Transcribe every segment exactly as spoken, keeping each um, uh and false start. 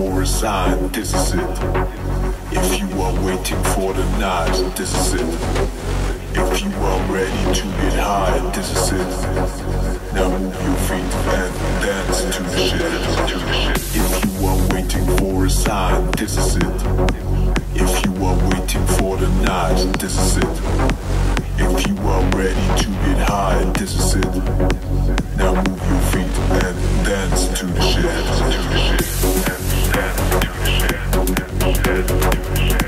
for a sign, this is it. If you are waiting for the night, this is it. If you are ready to get high, this is it. Now move your feet and dance to the shit. If you are waiting for a sign, this is it. If you are waiting for the night, this is it. If you are ready to get high, this is it. Now move your feet and dance to the shit. To the shit. And dance to the shit. And dance to the shit.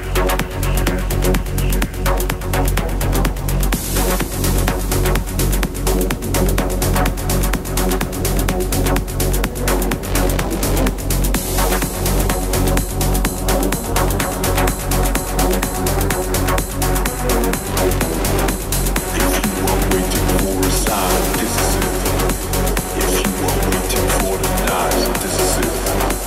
This is it.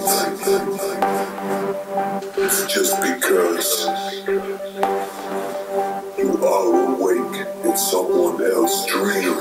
light. It's just because you are awake in someone else's dream.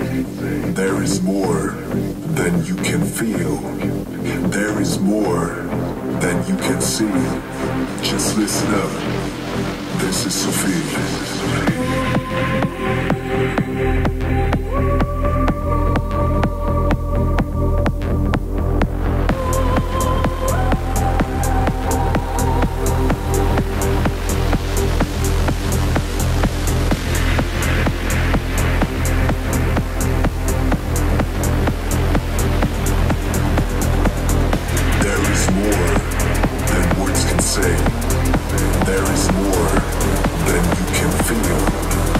There is more than you can feel. There is more than you can see. Just listen up. This is Sophie. There is more than you can feel.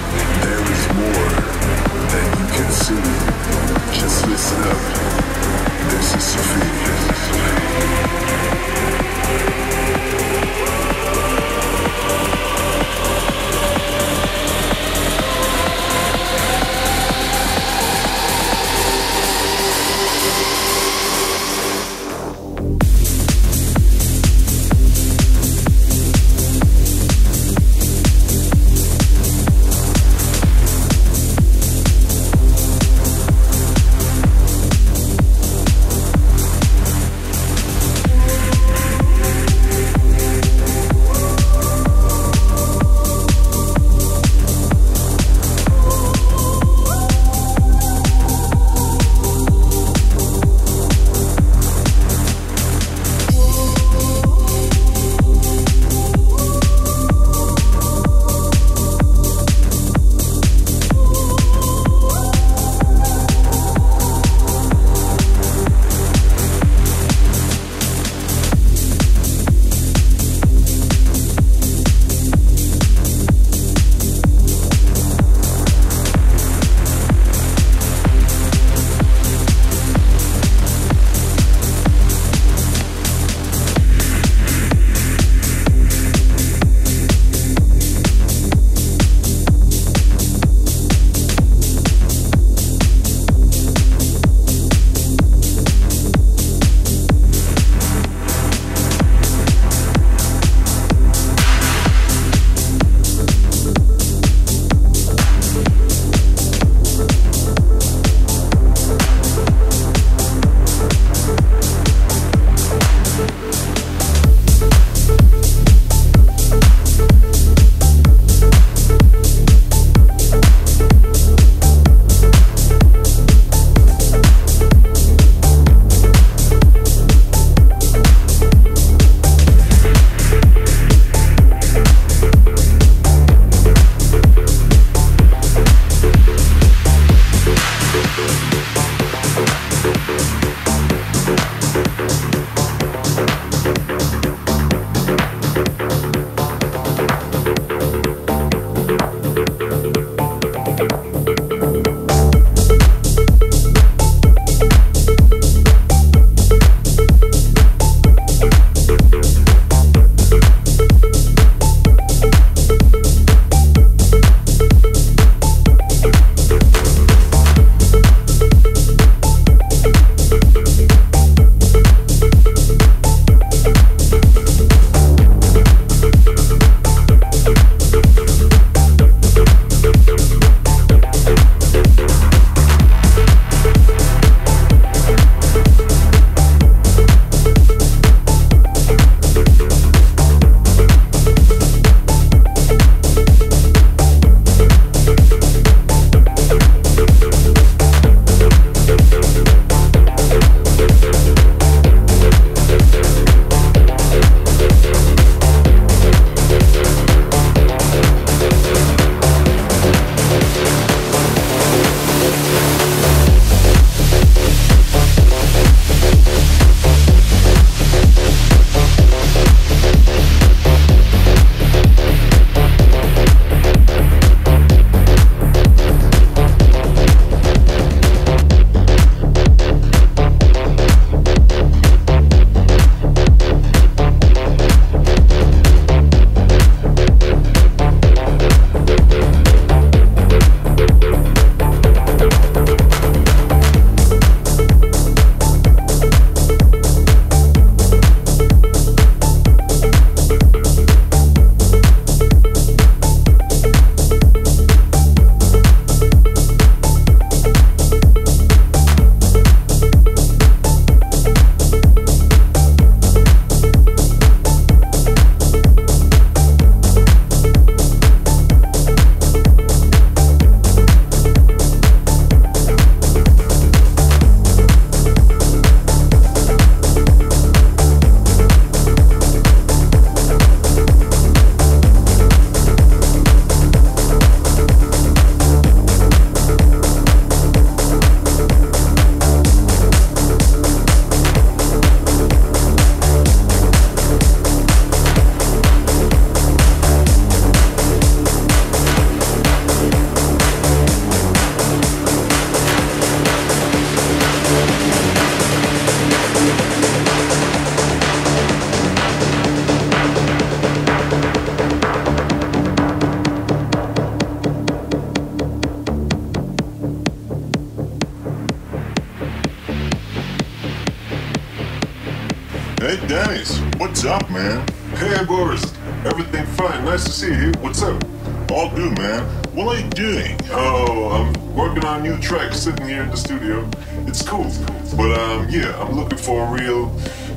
Hey, Dennis, what's up, man? Hey, Boris, everything fine? Nice to see you. What's up? All good, man. What are you doing? Oh, I'm working on a new track, sitting here in the studio. It's cool, but um, yeah, I'm looking for a real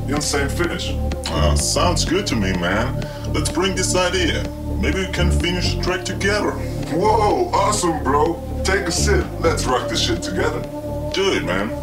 insane finish. Uh, sounds good to me, man. Let's bring this idea. Maybe we can finish the track together. Whoa, awesome, bro. Take a sip. Let's rock this shit together. Do it, man.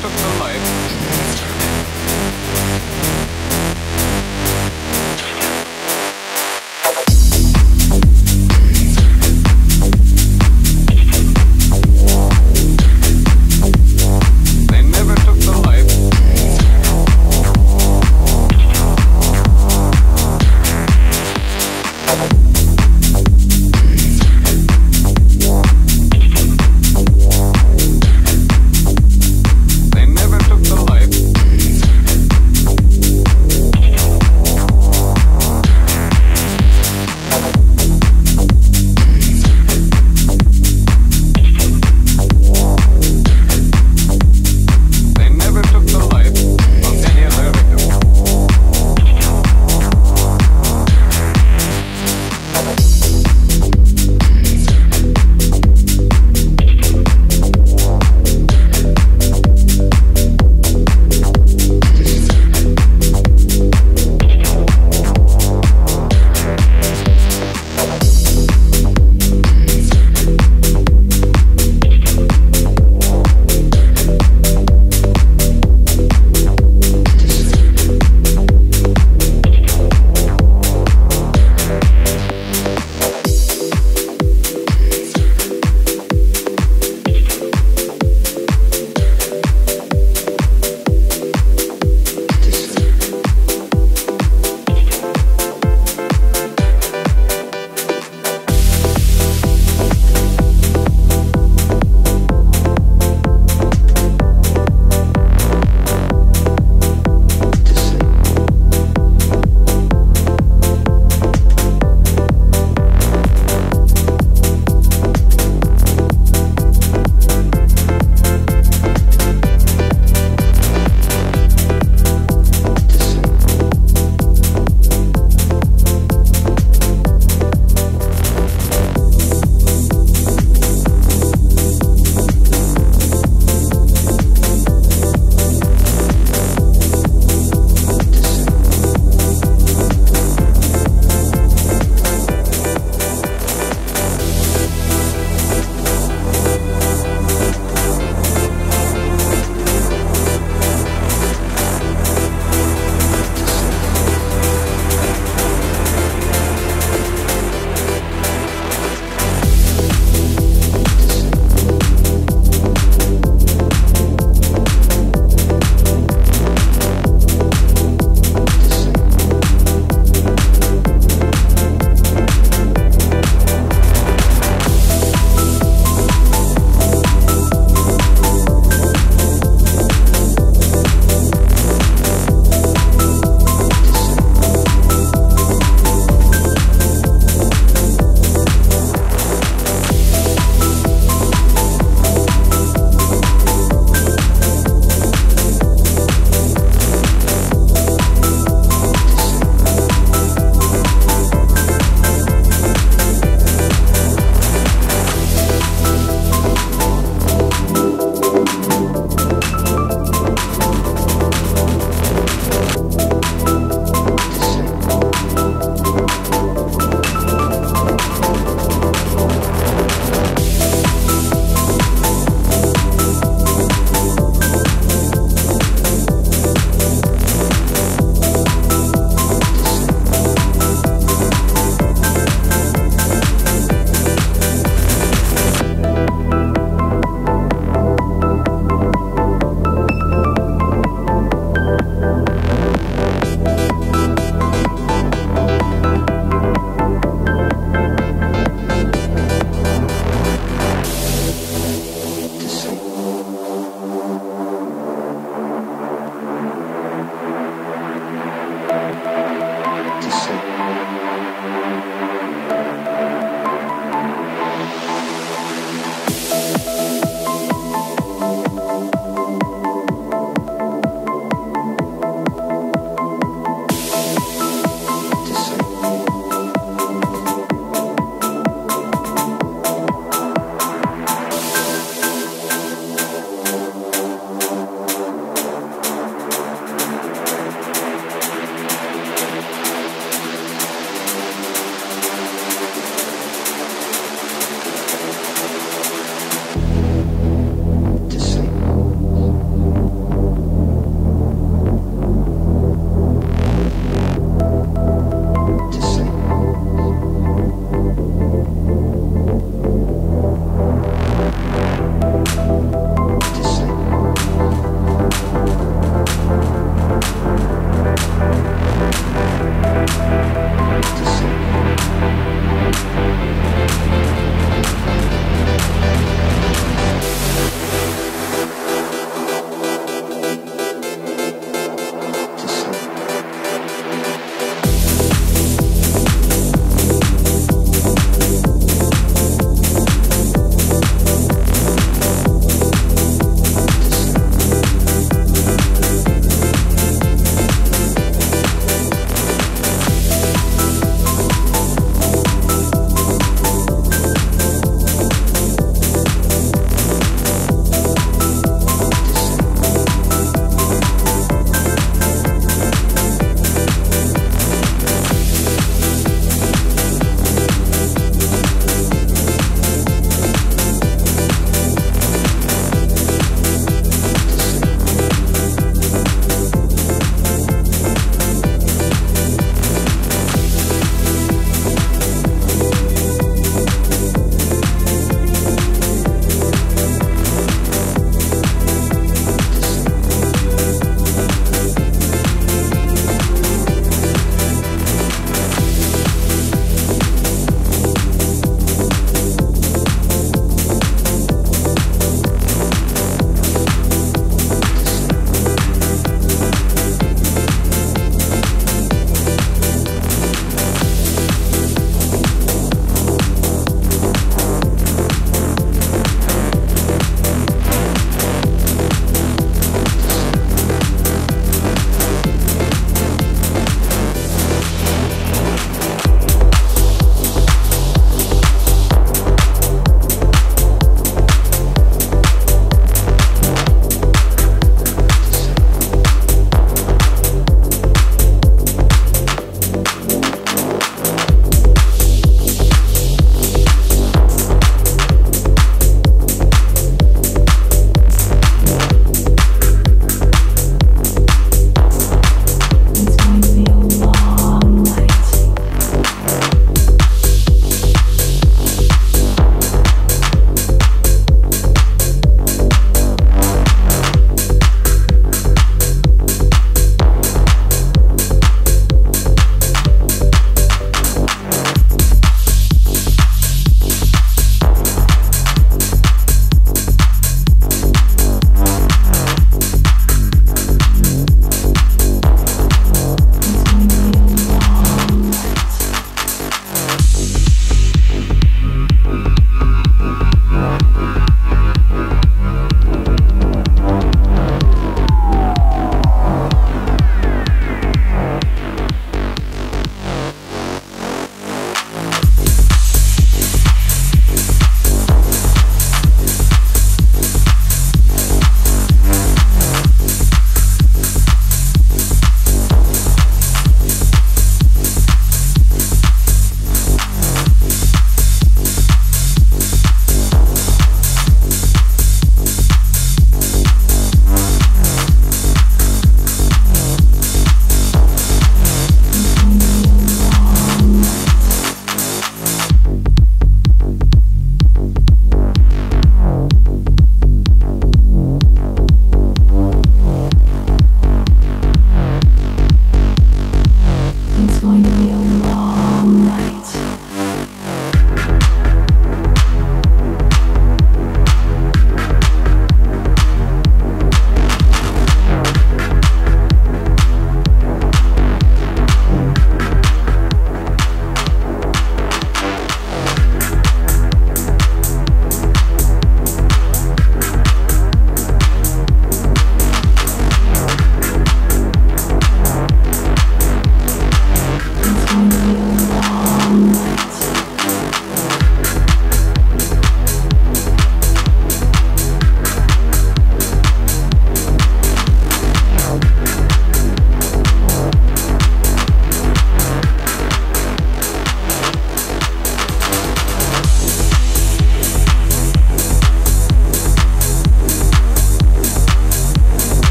concept of the life.